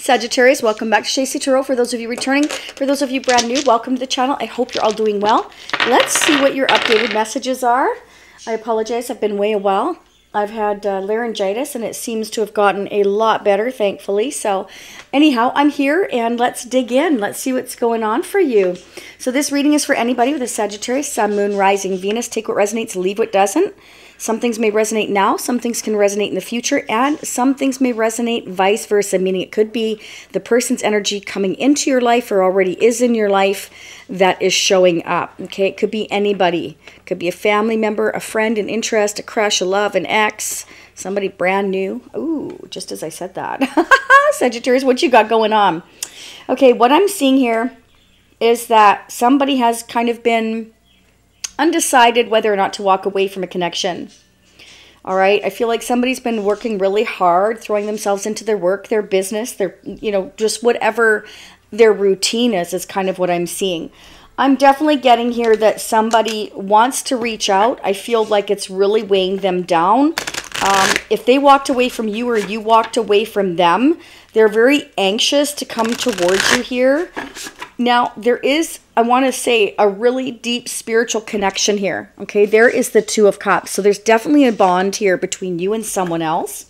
Sagittarius, welcome back to Shasie Tarot. For those of you returning, for those of you brand new, welcome to the channel. I hope you're all doing well. Let's see what your updated messages are. I apologize, I've been away a while. I've had laryngitis, and it seems to have gotten a lot better, thankfully. So anyhow, I'm here, and let's dig in. Let's see what's going on for you. So this reading is for anybody with a Sagittarius, Sun, Moon, Rising, Venus. Take what resonates, leave what doesn't. Some things may resonate now, some things can resonate in the future, and some things may resonate vice versa, meaning it could be the person's energy coming into your life or already is in your life that is showing up, okay? It could be anybody. It could be a family member, a friend, an interest, a crush, a love, an ex, somebody brand new. Ooh, just as I said that. Sagittarius, what you got going on? Okay, what I'm seeing here is that somebody has kind of been undecided whether or not to walk away from a connection. All right. I feel like somebody's been working really hard, throwing themselves into their work, their business, their, you know, just whatever their routine is kind of what I'm seeing. I'm definitely getting here that somebody wants to reach out. I feel like it's really weighing them down. If they walked away from you or you walked away from them, they're very anxious to come towards you here. Now, there is, I want to say, a really deep spiritual connection here, okay? There is the Two of Cups. So there's definitely a bond here between you and someone else.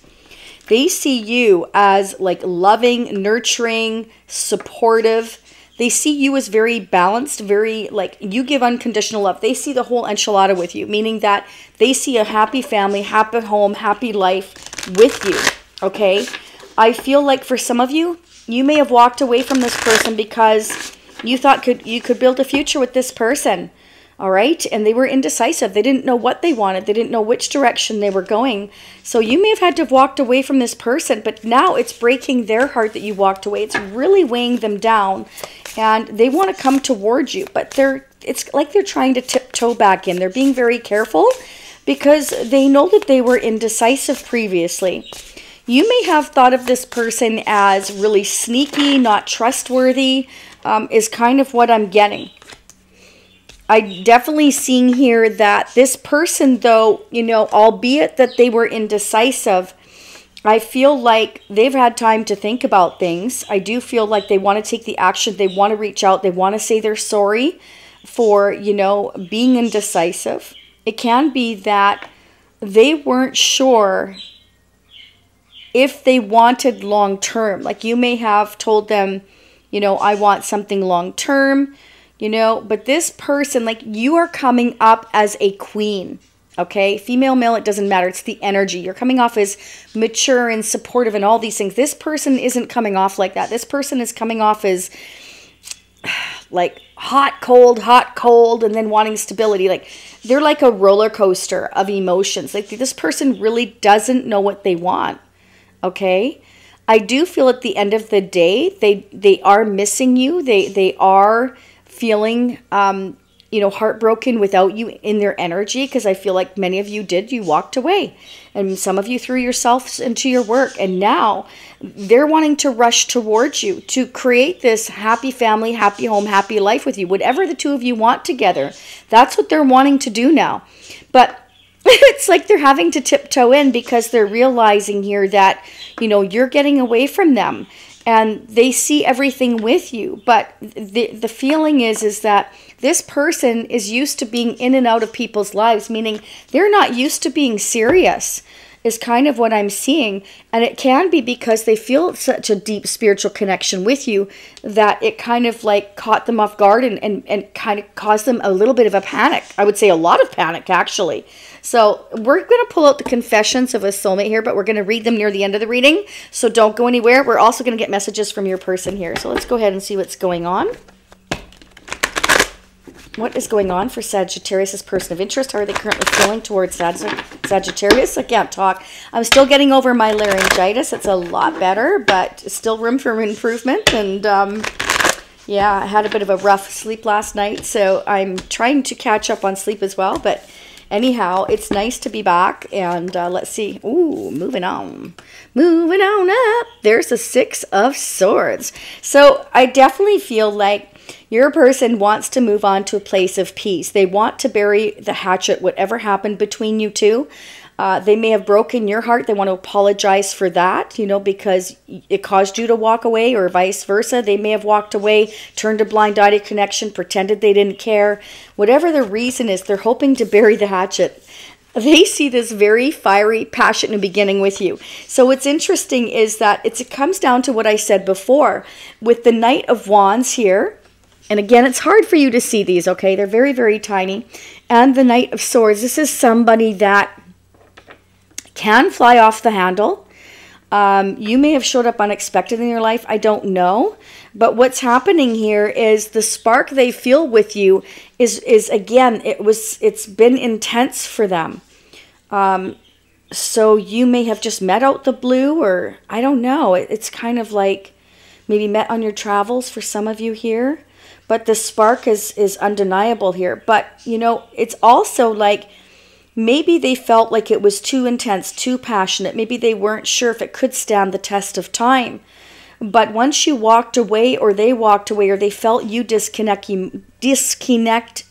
They see you as, like, loving, nurturing, supportive. They see you as very balanced, very, like, you give unconditional love. They see the whole enchilada with you, meaning that they see a happy family, happy home, happy life with you, okay? I feel like for some of you, you may have walked away from this person because you thought you could build a future with this person, all right? And they were indecisive. They didn't know what they wanted. They didn't know which direction they were going. So you may have had to have walked away from this person, but now it's breaking their heart that you walked away. It's really weighing them down, and they want to come towards you, but it's like they're trying to tiptoe back in. They're being very careful because they know that they were indecisive previously. You may have thought of this person as really sneaky, not trustworthy, is kind of what I'm getting. I'm definitely seeing here that this person, though, you know, albeit that they were indecisive, I feel like they've had time to think about things. I do feel like they want to take the action. They want to reach out. They want to say they're sorry for, you know, being indecisive. It can be that they weren't sure if they wanted long-term. Like, you may have told them, you know, I want something long-term, you know, but this person, like, you are coming up as a queen, okay? Female, male, it doesn't matter. It's the energy. You're coming off as mature and supportive and all these things. This person isn't coming off like that. This person is coming off as, like, hot, cold, and then wanting stability. Like, they're like a roller coaster of emotions. Like, this person really doesn't know what they want. Okay, I do feel at the end of the day, they are missing you. They are feeling, you know, heartbroken without you in their energy, because I feel like many of you did. You walked away, and some of you threw yourselves into your work, and now they're wanting to rush towards you to create this happy family, happy home, happy life with you, whatever the two of you want together. That's what they're wanting to do now, but it's like they're having to tiptoe in because they're realizing here that, you know, you're getting away from them, and they see everything with you. But the feeling is that this person is used to being in and out of people's lives, meaning they're not used to being serious is kind of what I'm seeing. And it can be because they feel such a deep spiritual connection with you that it kind of like caught them off guard and kind of caused them a little bit of a panic. I would say a lot of panic, actually. So we're going to pull out the confessions of a soulmate here, but we're going to read them near the end of the reading. So don't go anywhere. We're also going to get messages from your person here. So let's go ahead and see what's going on. What is going on for Sagittarius' person of interest? How are they currently feeling towards Sagittarius? I can't talk. I'm still getting over my laryngitis. It's a lot better, but still room for improvement. And yeah, I had a bit of a rough sleep last night, so I'm trying to catch up on sleep as well. But anyhow, it's nice to be back. And let's see. Ooh, moving on. Moving on up. There's the Six of Swords. So I definitely feel like your person wants to move on to a place of peace. They want to bury the hatchet, whatever happened between you two. They may have broken your heart. They want to apologize for that, you know, because it caused you to walk away, or vice versa. They may have walked away, turned a blind eye to connection, pretended they didn't care. Whatever the reason is, they're hoping to bury the hatchet. They see this very fiery passion in the beginning with you. So what's interesting is that it comes down to what I said before with the Knight of Wands here. And again, it's hard for you to see these, okay? They're very, very tiny. And the Knight of Swords. This is somebody that can fly off the handle. You may have showed up unexpected in your life. I don't know. But what's happening here is the spark they feel with you is again, it's been intense for them. So you may have just met out the blue, or I don't know. It's kind of like maybe met on your travels for some of you here. But the spark is undeniable here. But, you know, it's also like maybe they felt like it was too intense, too passionate. Maybe they weren't sure if it could stand the test of time. But once you walked away, or they walked away, or they felt you disconnect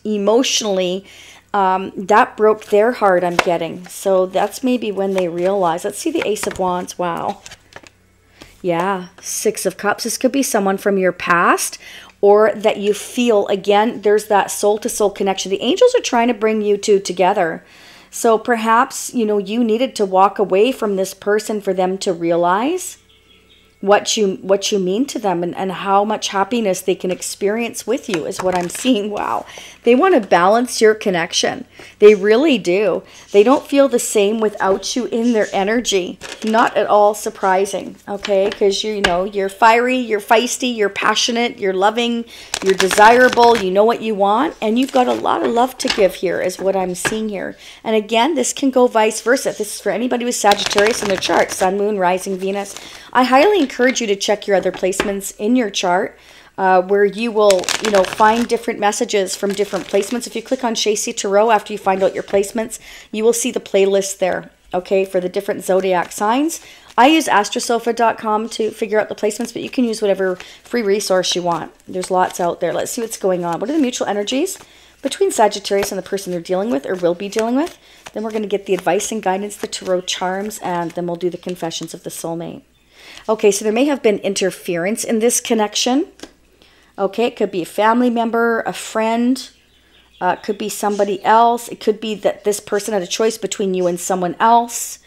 emotionally, that broke their heart, I'm getting. So that's maybe when they realize. Let's see the Ace of Wands. Wow. Yeah, Six of Cups. This could be someone from your past, or that you feel, again, there's that soul-to-soul connection. The angels are trying to bring you two together. So perhaps, you know, you needed to walk away from this person for them to realize what you mean to them, and how much happiness they can experience with you is what I'm seeing. Wow. They want to balance your connection. They really do. They don't feel the same without you in their energy. Not at all surprising, okay? Because, you know, you're fiery, you're feisty, you're passionate, you're loving, you're desirable, you know what you want, and you've got a lot of love to give here is what I'm seeing here. And again, this can go vice versa. This is for anybody with Sagittarius in their chart, Sun, Moon, Rising, Venus. I highly encourage you to check your other placements in your chart, where you will, you know, find different messages from different placements. If you click on Shasie Tarot after you find out your placements, you will see the playlist there, okay, for the different zodiac signs. I use astrosofa.com to figure out the placements, but you can use whatever free resource you want. There's lots out there. Let's see what's going on. What are the mutual energies between Sagittarius and the person they're dealing with or will be dealing with? Then we're going to get the advice and guidance, the tarot charms, and then we'll do the confessions of the soulmate. Okay, so there may have been interference in this connection. Okay, it could be a family member, a friend. It could be somebody else. It could be that this person had a choice between you and someone else,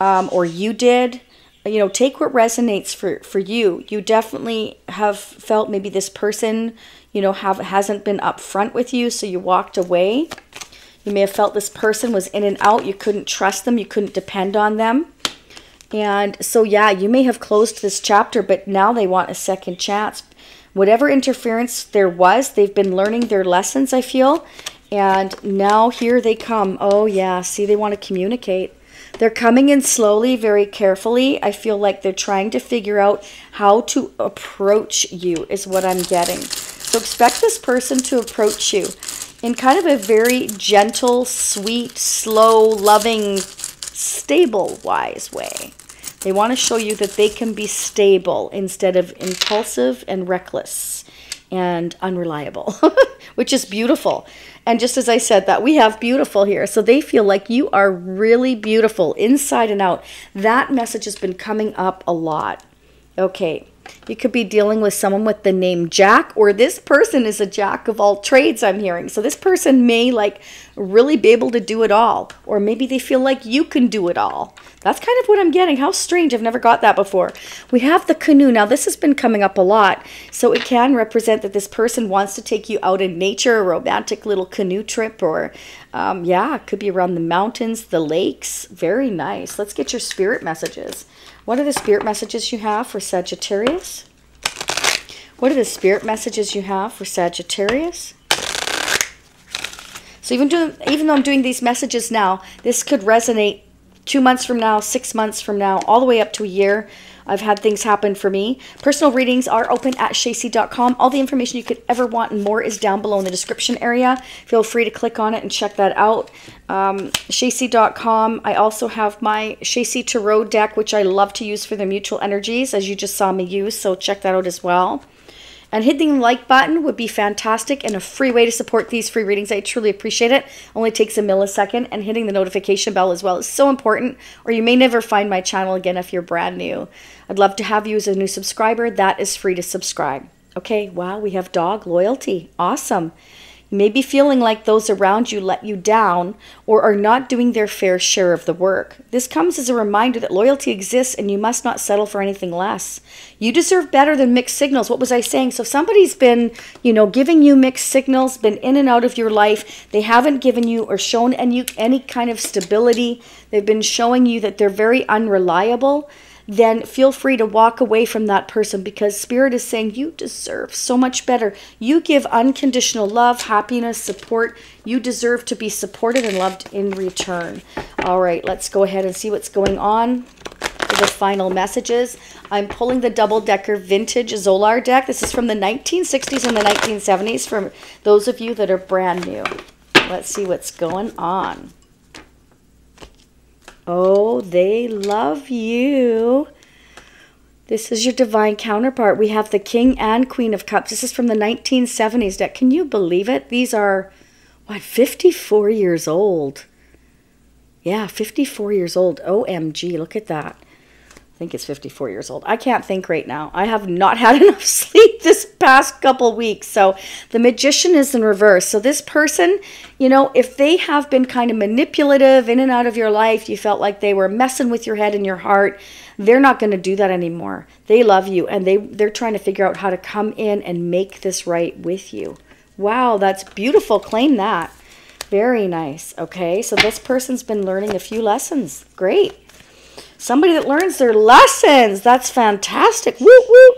or you did. You know, take what resonates for you. You definitely have felt maybe this person, you know, hasn't been upfront with you, so you walked away. You may have felt this person was in and out. You couldn't trust them. You couldn't depend on them. And so, yeah, you may have closed this chapter, but now they want a second chance. Whatever interference there was, they've been learning their lessons, I feel. And now here they come. Oh, yeah. See, they want to communicate. They're coming in slowly, very carefully. I feel like they're trying to figure out how to approach you is what I'm getting. So expect this person to approach you in kind of a very gentle, sweet, slow, loving, stable wise way. They want to show you that they can be stable instead of impulsive and reckless and unreliable, which is beautiful. And just as I said that, we have beautiful here. So they feel like you are really beautiful inside and out. That message has been coming up a lot. Okay. You could be dealing with someone with the name Jack, or this person is a jack of all trades, I'm hearing. So this person may like really be able to do it all, or maybe they feel like you can do it all. That's kind of what I'm getting. How strange. I've never got that before. We have the canoe. Now this has been coming up a lot. So it can represent that this person wants to take you out in nature, a romantic little canoe trip, or yeah, it could be around the mountains, the lakes. Very nice. Let's get your spirit messages. What are the spirit messages you have for Sagittarius? What are the spirit messages you have for Sagittarius? So even though I'm doing these messages now, this could resonate 2 months from now, 6 months from now, all the way up to a year. I've had things happen for me. Personal readings are open at shasie.com. All the information you could ever want and more is down below in the description area. Feel free to click on it and check that out. Shasie.com. I also have my Shasie Tarot deck, which I love to use for the mutual energies, as you just saw me use. So check that out as well. And hitting the like button would be fantastic and a free way to support these free readings. I truly appreciate it. Only takes a millisecond, and hitting the notification bell as well is so important, or you may never find my channel again if you're brand new. I'd love to have you as a new subscriber. That is free to subscribe. Okay, wow, we have dog loyalty. Awesome. You may be feeling like those around you let you down or are not doing their fair share of the work. This comes as a reminder that loyalty exists and you must not settle for anything less. You deserve better than mixed signals. What was I saying? So if somebody's been, you know, giving you mixed signals, been in and out of your life, they haven't given you or shown any kind of stability, they've been showing you that they're very unreliable, then feel free to walk away from that person, because Spirit is saying you deserve so much better. You give unconditional love, happiness, support. You deserve to be supported and loved in return. All right, let's go ahead and see what's going on for the final messages. I'm pulling the double-decker Vintage Zolar deck. This is from the 1960s and the 1970s for those of you that are brand new. Let's see what's going on. Oh, they love you. This is your divine counterpart. We have the King and Queen of Cups. This is from the 1970s deck. Can you believe it? These are, what, 54 years old. Yeah, 54 years old. OMG, look at that. I think it's 54 years old. I can't think right now. I have not had enough sleep this past couple weeks. So the Magician is in reverse. So this person, you know, if they have been kind of manipulative in and out of your life, you felt like they were messing with your head and your heart, they're not going to do that anymore. They love you, and they're trying to figure out how to come in and make this right with you. Wow, that's beautiful. Claim that. Very nice. Okay, so this person's been learning a few lessons. Great. Somebody that learns their lessons. That's fantastic. Woo, woo.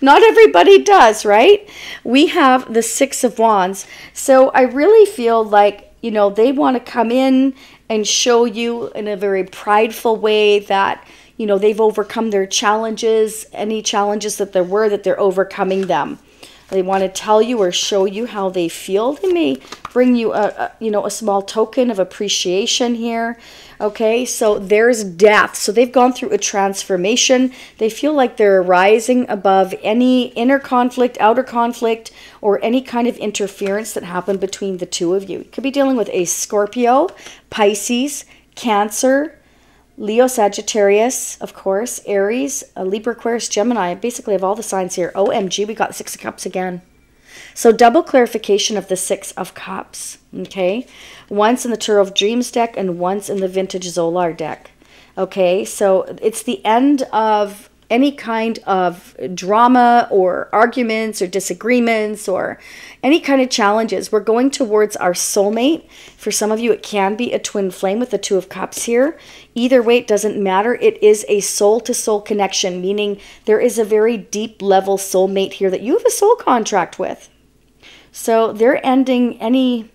Not everybody does, right? We have the Six of Wands. So I really feel like, you know, they want to come in and show you in a very prideful way that, you know, they've overcome their challenges, any challenges that there were, that they're overcoming them. They want to tell you or show you how they feel. They may bring you a small token of appreciation here. Okay, so there's death. So they've gone through a transformation. They feel like they're rising above any inner conflict, outer conflict, or any kind of interference that happened between the two of you. You could be dealing with a Scorpio, Pisces, Cancer, Leo, Sagittarius, of course, Aries, Libra, Aquarius, Gemini. Basically, I have all the signs here. OMG, we got Six of Cups again. So double clarification of the Six of Cups, okay? Once in the Tarot of Dreams deck and once in the Vintage Zolar deck, okay? So it's the end of any kind of drama or arguments or disagreements or any kind of challenges. We're going towards our soulmate. For some of you, it can be a twin flame with the Two of Cups here. Either way, it doesn't matter. It is a soul-to-soul connection, meaning there is a very deep-level soulmate here that you have a soul contract with. So they're ending any...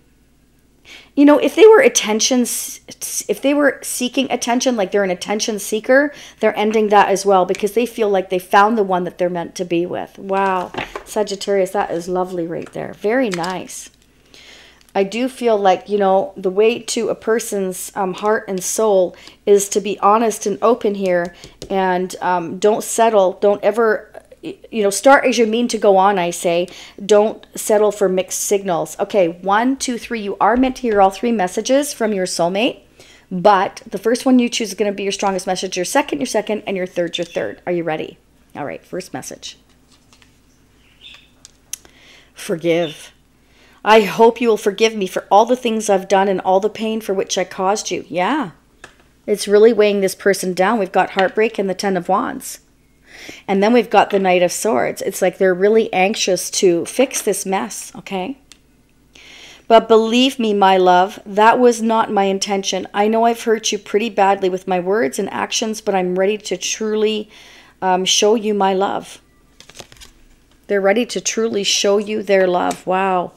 You know, if they were seeking attention, like they're an attention seeker, they're ending that as well, because they feel like they found the one that they're meant to be with. Wow, Sagittarius, that is lovely right there. Very nice. I do feel like, you know, the way to a person's heart and soul is to be honest and open here, and don't settle. Don't ever... You know, start as you mean to go on, I say. Don't settle for mixed signals. Okay, 1, 2, 3. You are meant to hear all three messages from your soulmate, but the first one you choose is going to be your strongest message. Your second, and your third, Are you ready? All right, first message. Forgive. I hope you will forgive me for all the things I've done and all the pain for which I caused you. Yeah, it's really weighing this person down. We've got heartbreak and the Ten of Wands. And then we've got the Knight of Swords. It's like they're really anxious to fix this mess, okay? But believe me, my love, that was not my intention. I know I've hurt you pretty badly with my words and actions, but I'm ready to truly show you my love. They're ready to truly show you their love. Wow.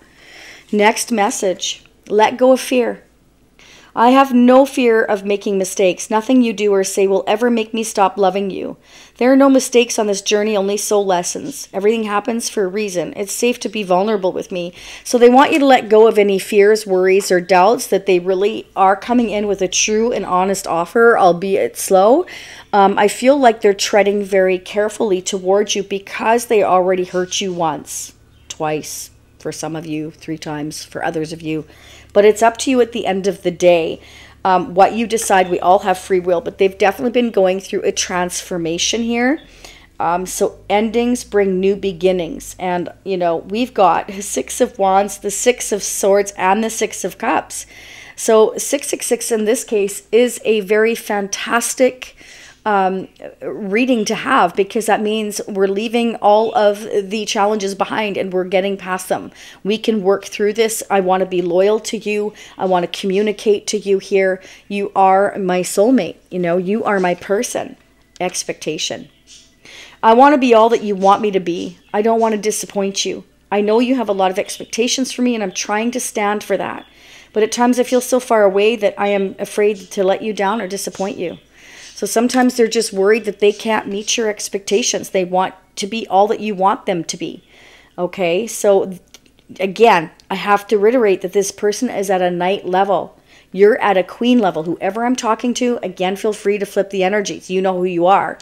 Next message. Let go of fear. I have no fear of making mistakes. Nothing you do or say will ever make me stop loving you. There are no mistakes on this journey, only soul lessons. Everything happens for a reason. It's safe to be vulnerable with me. So they want you to let go of any fears, worries, or doubts, that they really are coming in with a true and honest offer, albeit slow. I feel like they're treading very carefully towards you because they already hurt you once, twice, for some of you, 3 times, for others of you. But it's up to you at the end of the day what you decide. We all have free will, but they've definitely been going through a transformation here. So endings bring new beginnings. And, you know, we've got the 6 of Wands, the 6 of Swords, and the 6 of Cups. So 666 in this case is a very fantastic reading to have, because that means we're leaving all of the challenges behind and we're getting past them. We can work through this. I want to be loyal to you. I want to communicate to you here. You are my soulmate. You know, you are my person. Expectation. I want to be all that you want me to be. I don't want to disappoint you. I know you have a lot of expectations for me, and I'm trying to stand for that. But at times I feel so far away that I am afraid to let you down or disappoint you. So sometimes they're just worried that they can't meet your expectations. They want to be all that you want them to be. Okay, so again, I have to reiterate that this person is at a knight level. You're at a queen level. Whoever I'm talking to, again, feel free to flip the energies. You know who you are.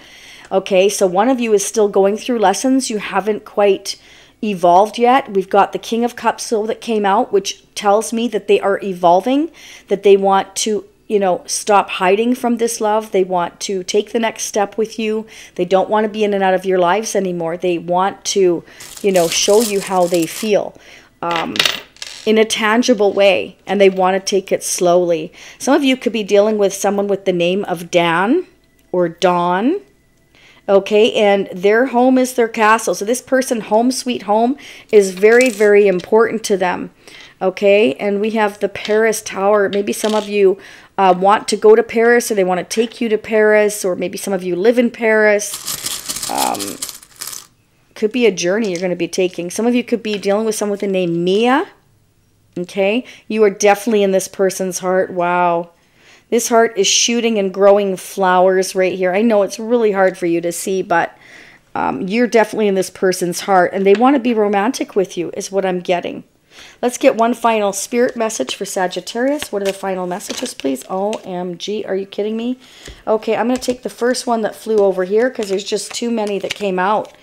Okay, so one of you is still going through lessons. You haven't quite evolved yet. We've got the King of Cups that came out, which tells me that they are evolving, that they want to, you know, stop hiding from this love. They want to take the next step with you. They don't want to be in and out of your lives anymore. They want to, you know, show you how they feel in a tangible way, and they want to take it slowly. Some of you could be dealing with someone with the name of Dan or Dawn. Okay, and their home is their castle. So this person, home sweet home, is very, very important to them. Okay, and we have the Paris Tower. Maybe some of you want to go to Paris, or they want to take you to Paris, or maybe some of you live in Paris. Could be a journey you're going to be taking. Some of you could be dealing with someone with the name Mia. Okay, you are definitely in this person's heart. Wow. This heart is shooting and growing flowers right here. I know it's really hard for you to see, but you're definitely in this person's heart, and they want to be romantic with you is what I'm getting. Let's get one final spirit message for Sagittarius. What are the final messages, please? OMG, are you kidding me? Okay, I'm going to take the first one that flew over here because there's just too many that came out.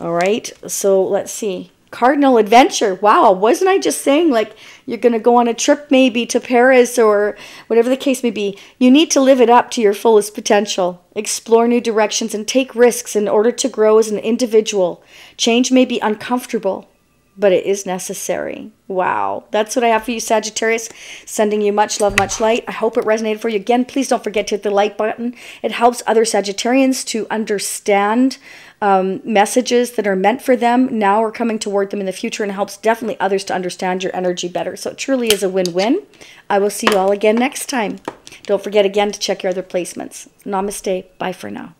All right, so let's see. Cardinal adventure. Wow, wasn't I just saying, like, you're going to go on a trip maybe to Paris or whatever the case may be. You need to live it up to your fullest potential. Explore new directions and take risks in order to grow as an individual. Change may be uncomfortable, but it is necessary. Wow. That's what I have for you, Sagittarius. Sending you much love, much light. I hope it resonated for you. Again, please don't forget to hit the like button. It helps other Sagittarians to understand messages that are meant for them now or coming toward them in the future, and helps definitely others to understand your energy better. So it truly is a win-win. I will see you all again next time. Don't forget again to check your other placements. Namaste. Bye for now.